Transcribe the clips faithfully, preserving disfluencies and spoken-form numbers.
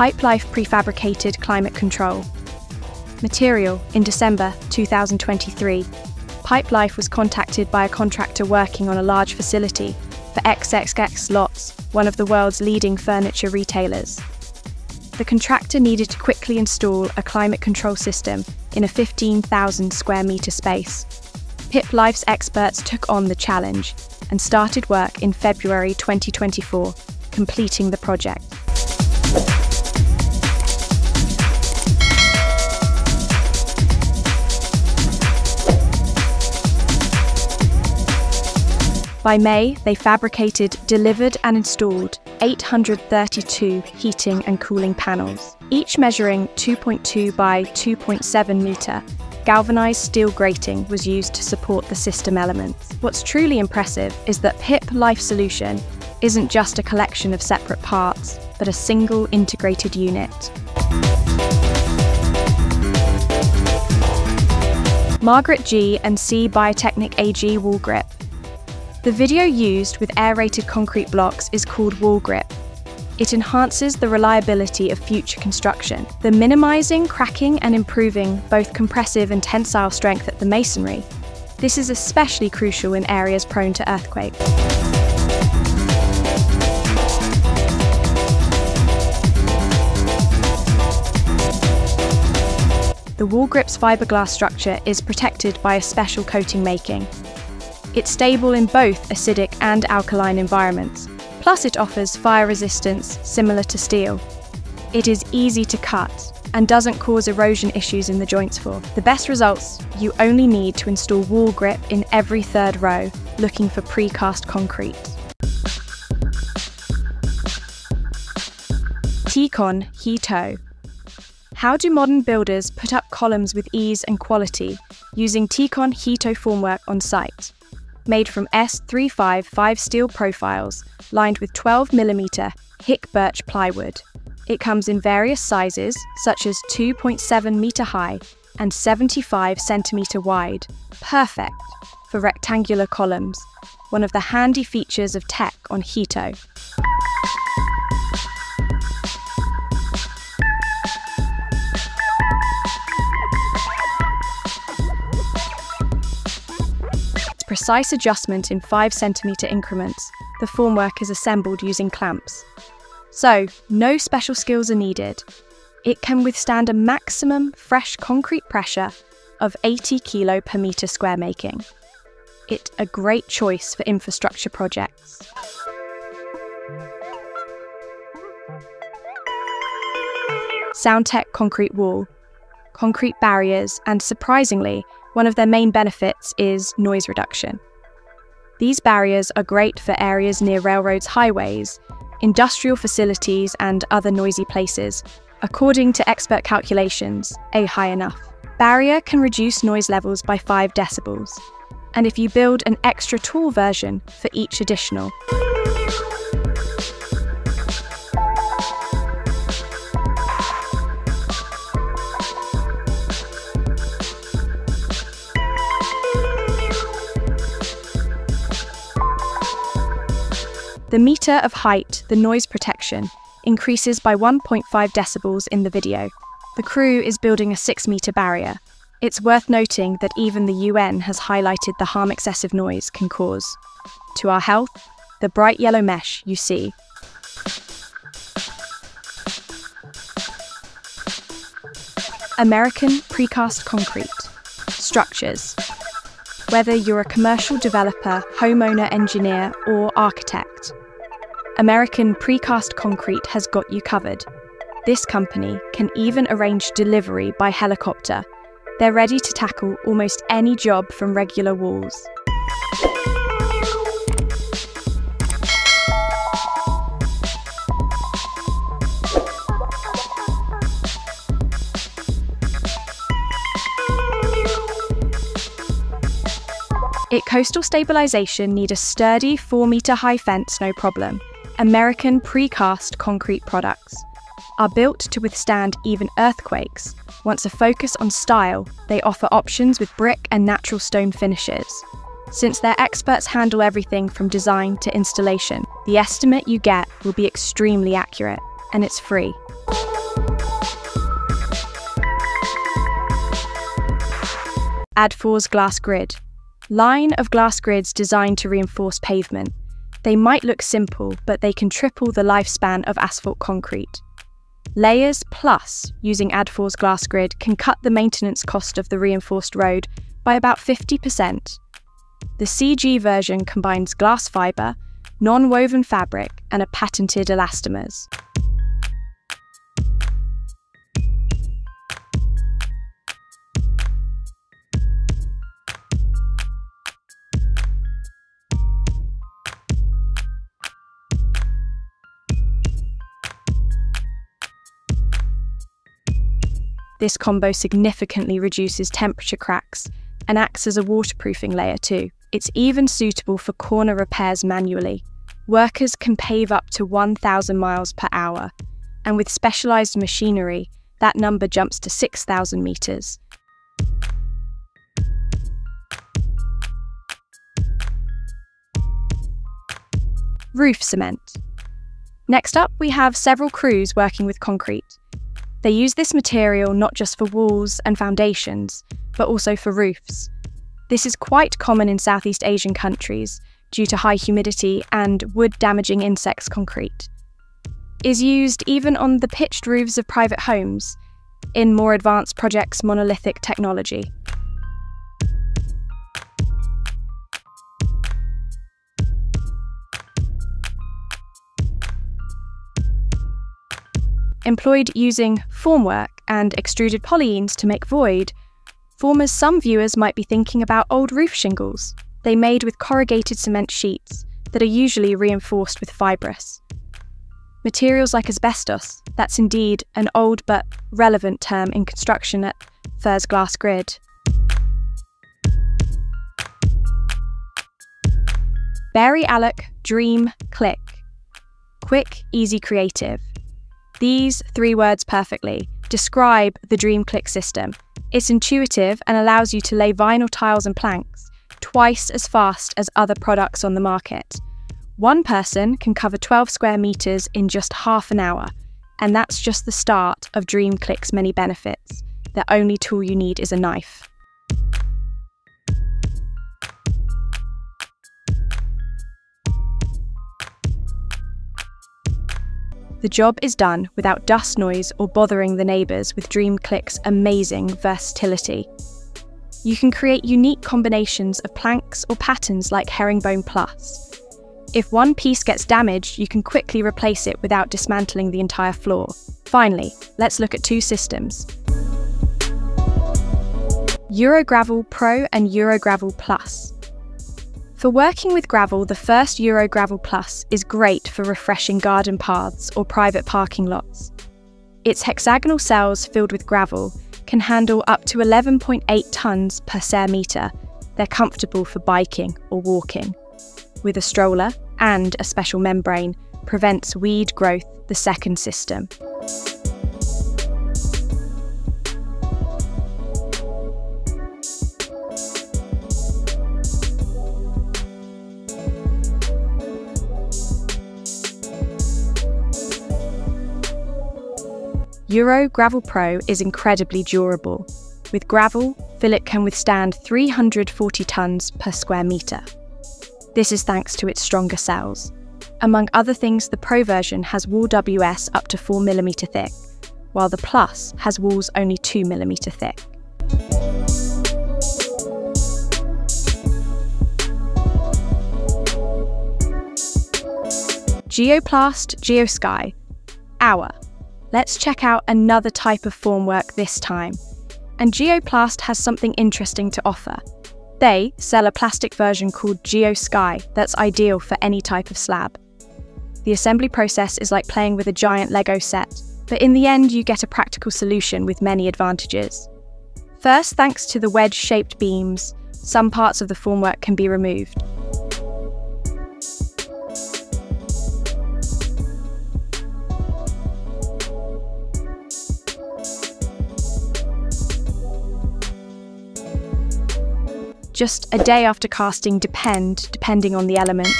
Pipelife prefabricated climate control. Material: in December two thousand twenty-three, Pipelife was contacted by a contractor working on a large facility for triple X Lots, one of the world's leading furniture retailers. The contractor needed to quickly install a climate control system in a fifteen thousand square metre space. Pipelife's experts took on the challenge and started work in February twenty twenty-four, completing the project. By May, they fabricated, delivered and installed eight hundred thirty-two heating and cooling panels, each measuring two point two by two point seven metre. Galvanised steel grating was used to support the system elements. What's truly impressive is that PipeLife Solution isn't just a collection of separate parts, but a single integrated unit. Magert G and C Bautechnik A G Wall-Grip. The video used with aerated concrete blocks is called Wall-Grip. It enhances the reliability of future construction. The minimising, cracking and improving both compressive and tensile strength at the masonry. This is especially crucial in areas prone to earthquake. The Wall-Grip's fiberglass structure is protected by a special coating making. It's stable in both acidic and alkaline environments, plus it offers fire resistance similar to steel. It is easy to cut and doesn't cause erosion issues in the joints for. The best results: you only need to install Wall-Grip in every third row, looking for precast concrete. Tecon con Hito. How do modern builders put up columns with ease and quality using Tecon con Hito formwork on site? Made from S three fifty-five steel profiles, lined with twelve millimeter Hick birch plywood. It comes in various sizes, such as two point seven meter high and seventy-five centimeter wide, perfect for rectangular columns, one of the handy features of Tecon con Hito. Precise adjustment in five centimeter increments, the formwork is assembled using clamps. So, no special skills are needed. It can withstand a maximum fresh concrete pressure of eighty kilo per metre square making. It's a great choice for infrastructure projects. SoundTec concrete wall, concrete barriers and, surprisingly, one of their main benefits is noise reduction. These barriers are great for areas near railroads, highways, industrial facilities and other noisy places. According to expert calculations, a high enough barrier can reduce noise levels by five decibels, and if you build an extra tall version for each additional. The metre of height, the noise protection, increases by one point five decibels in the video. The crew is building a six metre barrier. It's worth noting that even the U N has highlighted the harm excessive noise can cause to our health, the bright yellow mesh you see. American Precast Concrete. Structures. Whether you're a commercial developer, homeowner, engineer or architect, American Precast Concrete has got you covered. This company can even arrange delivery by helicopter. They're ready to tackle almost any job from regular walls. At coastal stabilisation, need a sturdy four metre high fence, no problem. American Precast Concrete products are built to withstand even earthquakes. Once a focus on style, they offer options with brick and natural stone finishes. Since their experts handle everything from design to installation, the estimate you get will be extremely accurate, and it's free. ADFORS glass grid. Line of glass grids designed to reinforce pavement. They might look simple, but they can triple the lifespan of asphalt concrete. Layers Plus, using ADFORS glass grid, can cut the maintenance cost of the reinforced road by about fifty percent. The C G version combines glass fibre, non-woven fabric, and a patented elastomers. This combo significantly reduces temperature cracks and acts as a waterproofing layer too. It's even suitable for corner repairs manually. Workers can pave up to one thousand miles per hour, and with specialised machinery, that number jumps to six thousand metres. Roof cement. Next up, we have several crews working with concrete. They use this material not just for walls and foundations, but also for roofs. This is quite common in Southeast Asian countries due to high humidity and wood-damaging insects concrete. Is used even on the pitched roofs of private homes, in more advanced projects monolithic technology. Employed using formwork and extruded polyenes to make void, formers some viewers might be thinking about old roof shingles. They made with corrugated cement sheets that are usually reinforced with fibrous. Materials like asbestos, that's indeed an old but relevant term in construction at ADFORS glass grid. BerryAlloc DreamClick. Quick, easy, creative. These three words perfectly describe the DreamClick system. It's intuitive and allows you to lay vinyl tiles and planks twice as fast as other products on the market. One person can cover twelve square meters in just half an hour, and that's just the start of DreamClick's many benefits. The only tool you need is a knife. The job is done without dust noise or bothering the neighbours with DreamClick's amazing versatility. You can create unique combinations of planks or patterns like Herringbone Plus. If one piece gets damaged, you can quickly replace it without dismantling the entire floor. Finally, let's look at two systems. Eurogravel Pro and Eurogravel Plus. For working with gravel, the first Eurogravel Plus is great for refreshing garden paths or private parking lots. Its hexagonal cells filled with gravel can handle up to eleven point eight tonnes per square metre. They're comfortable for biking or walking. With a stroller and a special membrane, prevents weed growth, the second system. Eurogravel Pro is incredibly durable. With gravel, fillet can withstand three hundred forty tonnes per square metre. This is thanks to its stronger cells. Among other things, the Pro version has wall W S up to four millimetres thick, while the Plus has walls only two millimetres thick. Geoplast GeoSky. Our. Let's check out another type of formwork this time. And Geoplast has something interesting to offer. They sell a plastic version called GeoSky that's ideal for any type of slab. The assembly process is like playing with a giant Lego set, but in the end you get a practical solution with many advantages. First, thanks to the wedge-shaped beams, some parts of the formwork can be removed. Just a day after casting depend, depending on the elements,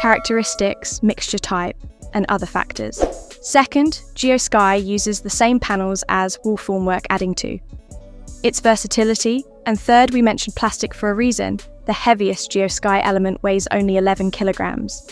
characteristics, mixture type, and other factors. Second, GeoSky uses the same panels as wall formwork adding to. Its versatility And third, we mentioned plastic for a reason. The heaviest GeoSky element weighs only eleven kilograms.